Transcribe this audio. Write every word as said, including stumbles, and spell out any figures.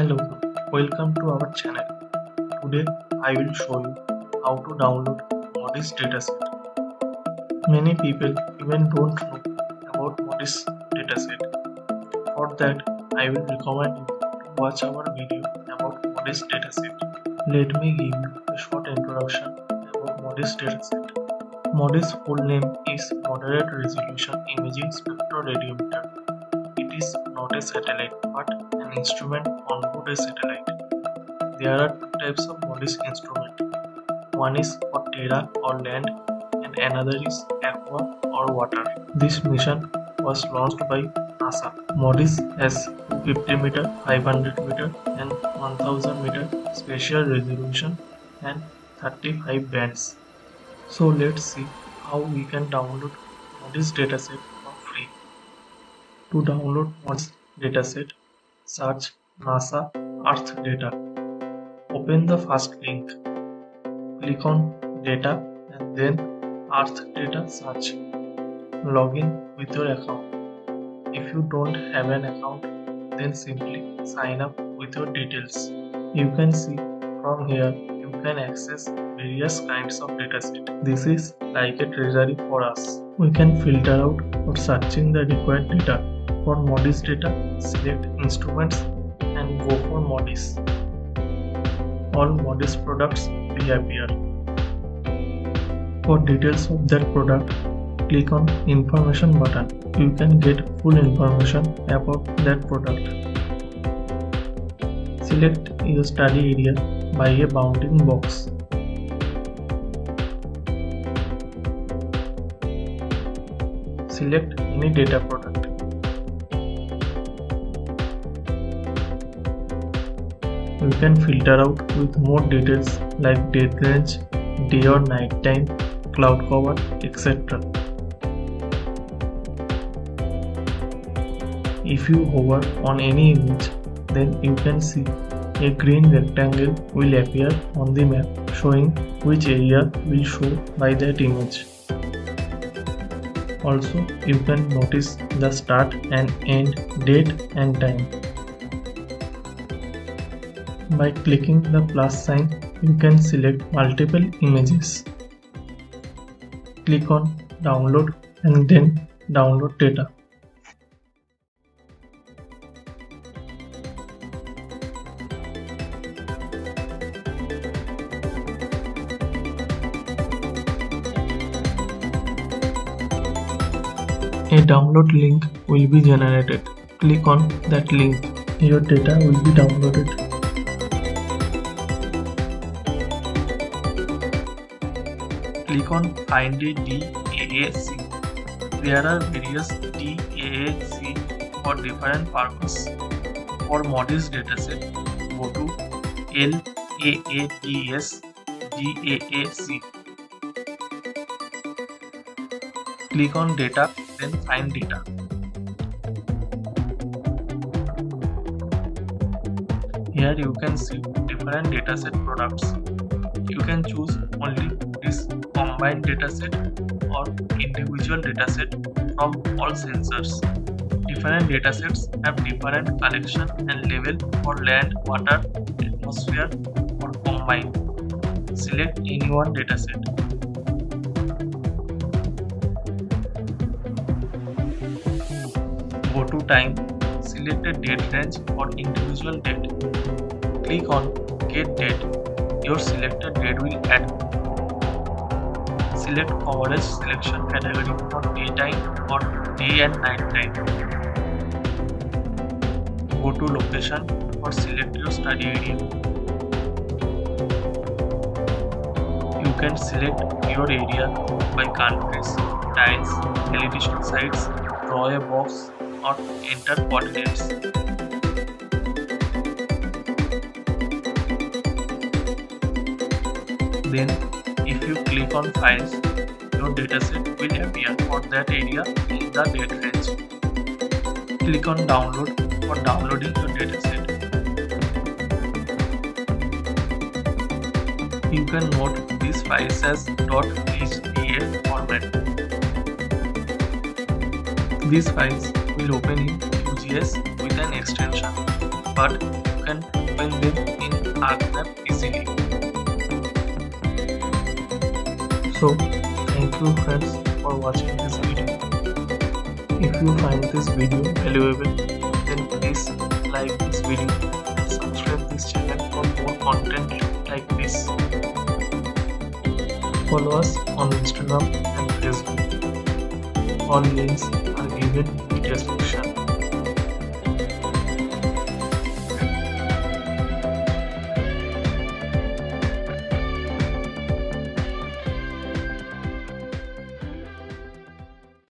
Hello, welcome to our channel. Today I will show you how to download MODIS dataset. Many people even don't know about MODIS dataset. For that, I will recommend you to watch our video about MODIS dataset. Let me give you a short introduction about MODIS dataset. MODIS full name is Moderate Resolution Imaging Spectroradiometer. It is not a satellite but an instrument on board a satellite. There are two types of MODIS instrument. One is for Terra or land and another is Aqua or water. This mission was launched by NASA. MODIS has two hundred fifty meter, five hundred meter and one thousand meter spatial resolution and thirty-five bands. So let's see how we can download MODIS dataset for free. To download MODIS dataset, search NASA Earth Data. Open the first link. Click on Data and then Earth Data Search. Log in with your account. If you don't have an account, then simply sign up with your details. You can see from here you can access various kinds of dataset. This is like a treasury for us. We can filter out or searching the required data. For MODIS data, select instruments and go for MODIS. All MODIS products will appear. For details of that product, click on information button. You can get full information about that product. Select your study area by a bounding box. Select any data product. You can filter out with more details like date range, day or night time, cloud cover, et cetera. If you hover on any image, then you can see a green rectangle will appear on the map showing which area will show by that image. Also, you can notice the start and end date and time. By clicking the plus sign, you can select multiple images. Click on download and then download data. A download link will be generated. Click on that link. Your data will be downloaded. Click on Find a D A A C. There are various D A A C for different purposes. For MODIS dataset, go to LAADS D A A C. Click on Data, then Find Data. Here you can see different dataset products. You can choose only this combined dataset or individual dataset from all sensors. Different datasets have different collection and level for land, water, atmosphere, or combined. Select any one dataset. Go to time, select a date range for individual date. Click on Get Date. Your selected date will add. Select coverage selection category for daytime or day and night time. Go to location or select your study area. You can select your area by countries, tiles, television sites, draw a box, or enter coordinates. Then, if you click on Files, your dataset will appear for that area in the date range. Click on Download for downloading your dataset. You can note these files as .hda format. These files will open in Q G I S with an extension, but you can find them in Earth map easily. So, thank you friends for watching this video. If you find this video valuable, then please like this video and subscribe this channel for more content like this. Follow us on Instagram and Facebook. All links are given in the description.